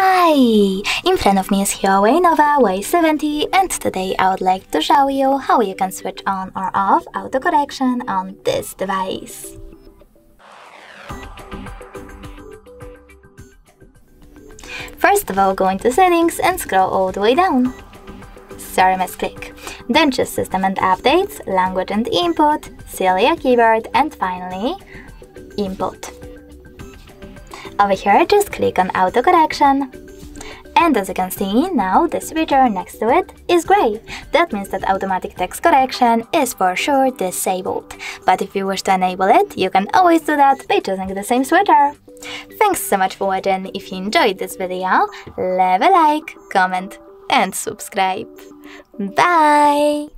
Hi! In front of me is Huawei Nova Y70, and today I would like to show you how you can switch on or off autocorrection on this device. First of all, go into settings and scroll all the way down. Sorry, misclick. Then choose system and updates, language and input, Celia keyboard, and finally input. Over here, just click on autocorrection. And as you can see, now the switcher next to it is grey. That means that automatic text correction is for sure disabled. But if you wish to enable it, you can always do that by choosing the same switcher. Thanks so much for watching. If you enjoyed this video, leave a like, comment and subscribe. Bye!